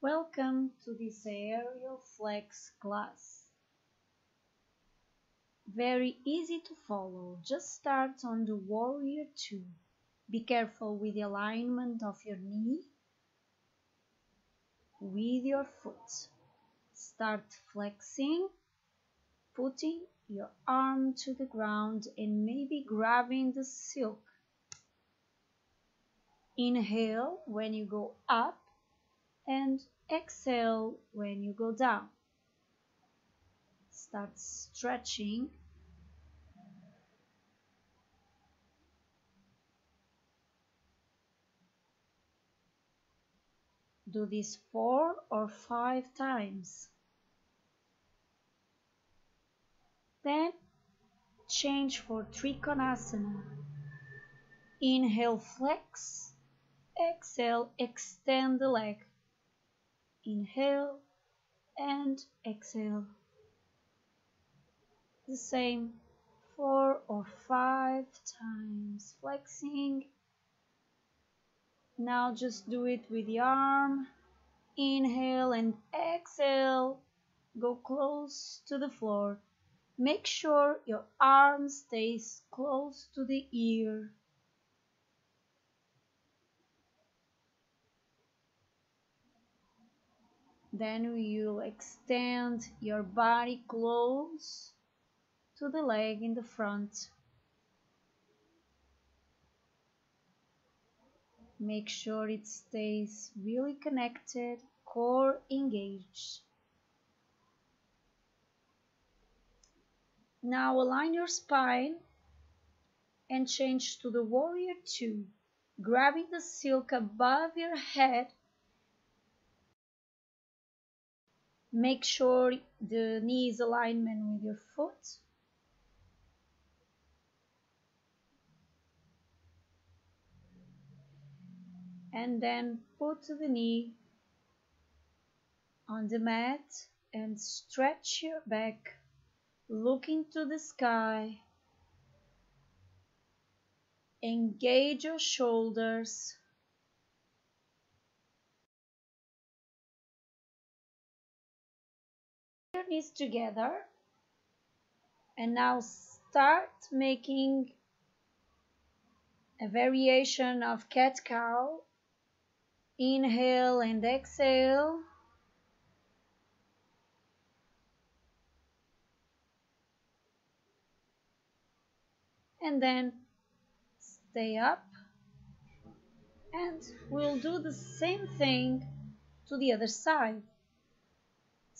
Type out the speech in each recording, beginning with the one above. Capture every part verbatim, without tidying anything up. Welcome to this aerial flex class. Very easy to follow, just start on the warrior two. Be careful with the alignment of your knee with your foot. Start flexing, putting your arm to the ground and maybe grabbing the silk. Inhale when you go up and exhale when you go down. Start stretching. Do this four or five times. Then change for Trikonasana. Inhale, flex. Exhale, extend the leg. Inhale and exhale. The same four or five times, flexing. Now just do it with the arm. Inhale and exhale. Go close to the floor. Make sure your arm stays close to the ear. Then you'll extend your body close to the leg in the front. Make sure it stays really connected, core engaged. Now align your spine and change to the warrior two, grabbing the silk above your head. Make sure the knee is alignment with your foot. And then put the knee on the mat and stretch your back, looking to the sky. Engage your shoulders. Your knees together, and now start making a variation of cat-cow. Inhale and exhale. And then stay up. And we'll do the same thing to the other side.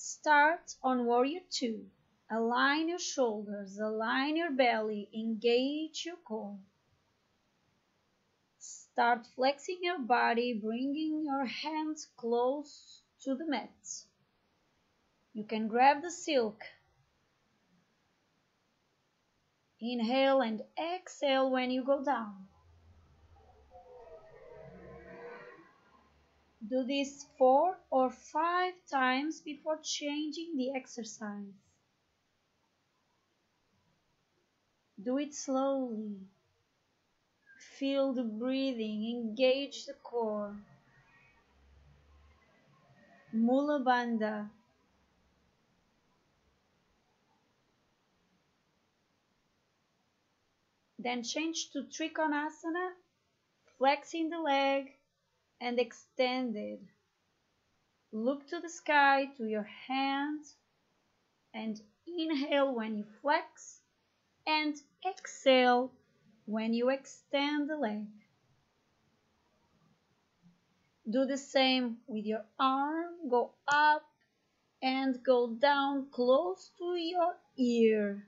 Start on warrior two. Align your shoulders, align your belly, engage your core. Start flexing your body, bringing your hands close to the mat. You can grab the silk. Inhale and exhale when you go down. Do this four or five times before changing the exercise. Do it slowly. Feel the breathing, engage the core. Mula Bandha. Then change to Trikonasana, flexing the leg and extended. Look to the sky, to your hand, and inhale when you flex and exhale when you extend the leg. Do the same with your arm. Go up and go down close to your ear.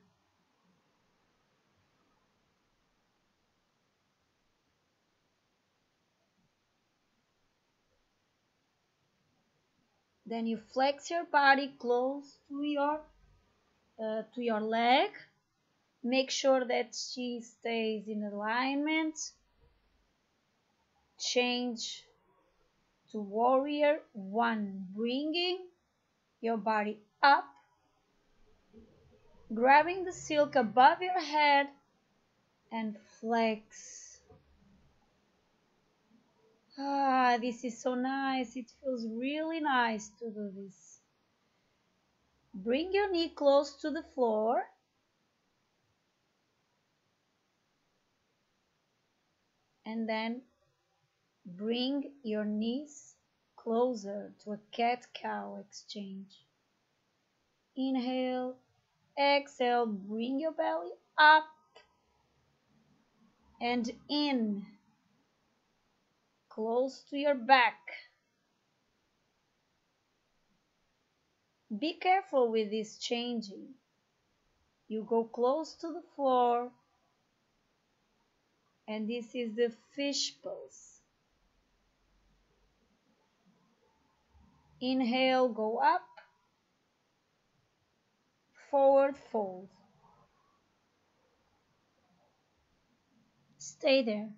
Then you flex your body close to your uh, to your leg. Make sure that she stays in alignment. Change to warrior one, bringing your body up, grabbing the silk above your head and flex. Ah, this is so nice. It feels really nice to do this. Bring your knee close to the floor. And then bring your knees closer to a cat-cow exchange. Inhale, exhale, bring your belly up and in, close to your back. Be careful with this changing. You go close to the floor. And this is the fish pose. Inhale, go up, forward fold. Stay there.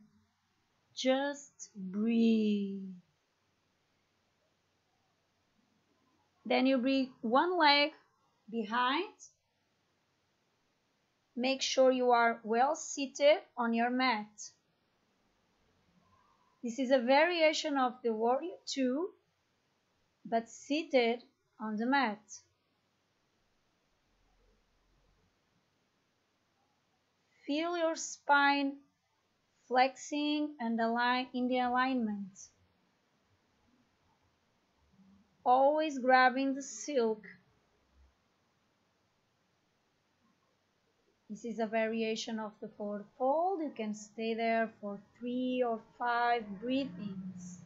Just breathe. Then you bring one leg behind. Make sure you are well seated on your mat. This is a variation of the warrior two, but seated on the mat. Feel your spine flexing and align in the alignment. Always grabbing the silk. This is a variation of the forward fold. You can stay there for three or five breathings.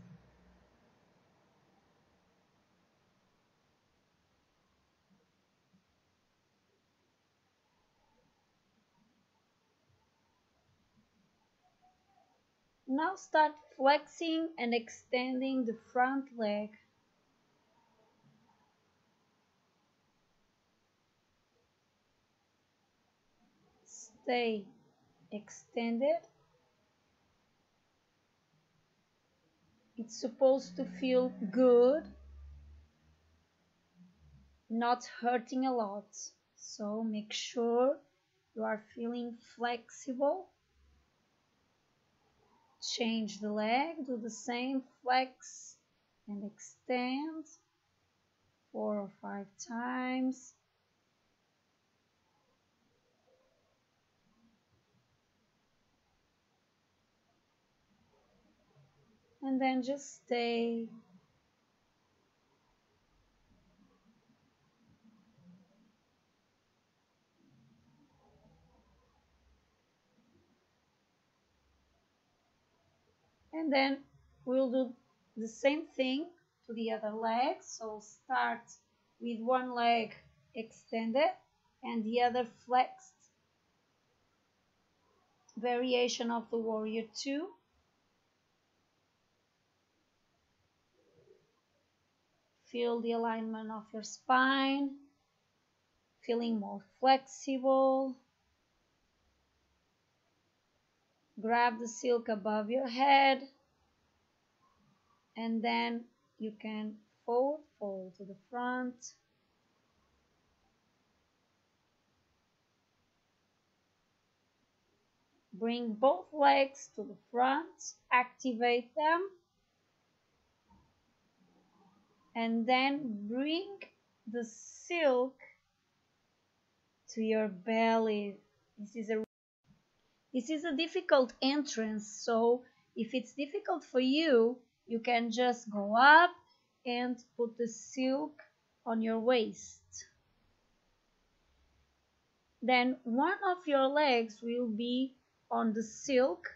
Now start flexing and extending the front leg. Stay extended. It's supposed to feel good, not hurting a lot. So make sure you are feeling flexible. Change the leg, do the same, flex and extend four or five times. And then just stay. And then we'll do the same thing to the other leg. So start with one leg extended and the other flexed. Variation of the warrior two. Feel the alignment of your spine, feeling more flexible. Grab the silk above your head, and then you can fold, fold to the front. Bring both legs to the front, activate them. And then bring the silk to your belly. This is a this is a difficult entrance, so if it's difficult for you, you can just go up and put the silk on your waist. Then one of your legs will be on the silk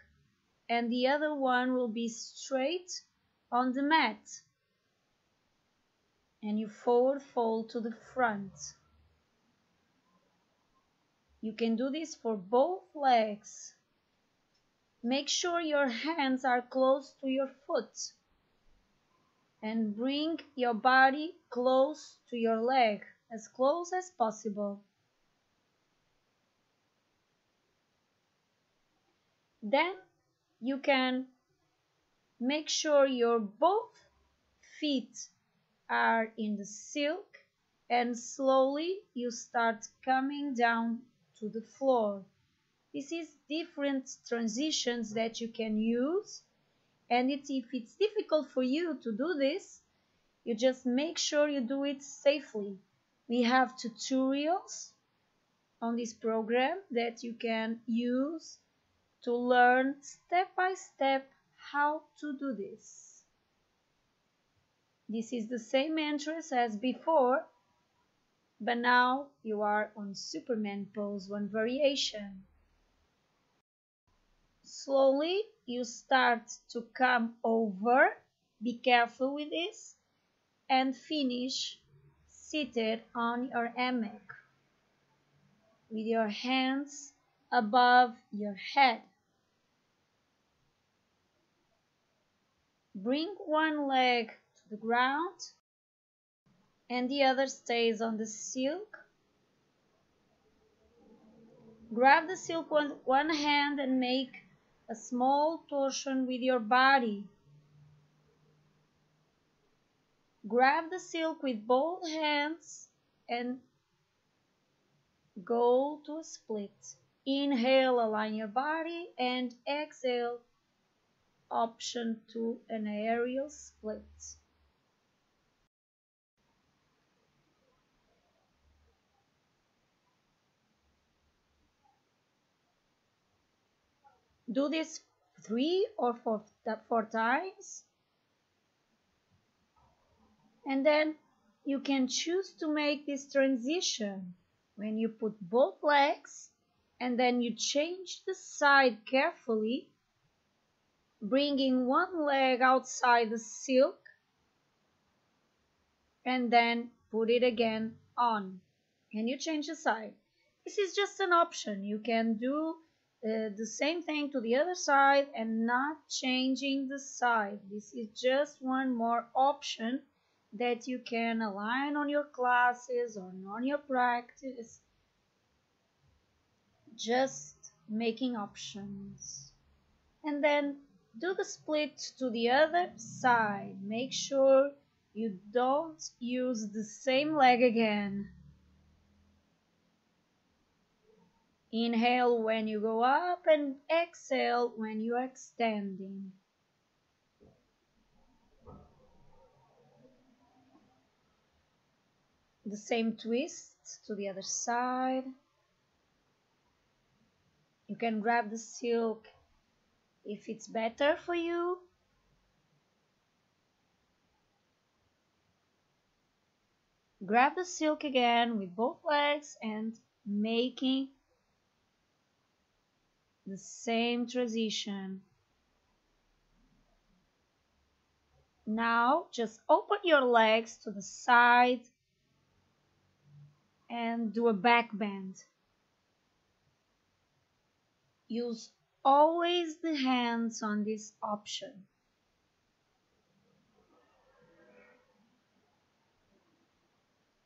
and the other one will be straight on the mat. And you forward fold to the front. You can do this for both legs. Make sure your hands are close to your foot and bring your body close to your leg, as close as possible. Then you can make sure your both feet are in the silk and slowly you start coming down to the floor. This is different transitions that you can use And it's, if it's difficult for you to do this, you just make sure you do it safely. We have tutorials on this program that you can use to learn step by step how to do this. This is the same entrance as before, but now you are on Superman pose, one variation. Slowly you start to come over, be careful with this, and finish seated on your hammock with your hands above your head. Bring one leg to the ground and the other stays on the silk. Grab the silk with one hand and make a small torsion with your body. Grab the silk with both hands and go to a split. Inhale, align your body, and exhale, option to an aerial split. Do this three or four, four times, and then you can choose to make this transition when you put both legs, and then you change the side carefully, bringing one leg outside the silk, and then put it again on, and you change the side. This is just an option. You can do Uh, the same thing to the other side and not changing the side. This is just one more option that you can align on your classes or on your practice, just making options. And then do the split to the other side. Make sure you don't use the same leg again. Inhale when you go up and exhale when you are extending. The same twist to the other side. You can grab the silk if it's better for you. Grab the silk again with both legs and making the same transition. Now just open your legs to the side and do a back bend. Use always the hands on this option.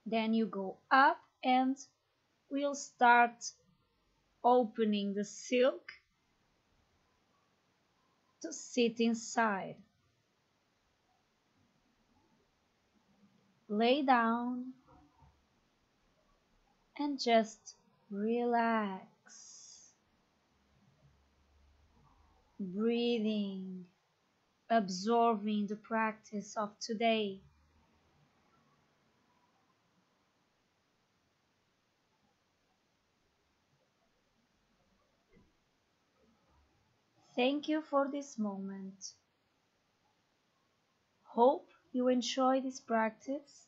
Then you go up and we'll start opening the silk to sit inside. Lay down and just relax. Breathing, absorbing the practice of today. Thank you for this moment. Hope you enjoy this practice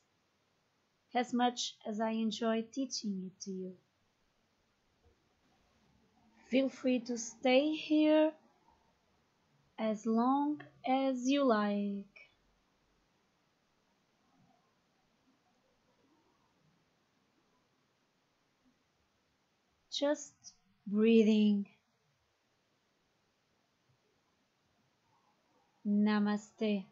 as much as I enjoy teaching it to you. Feel free to stay here as long as you like. Just breathing. Namaste.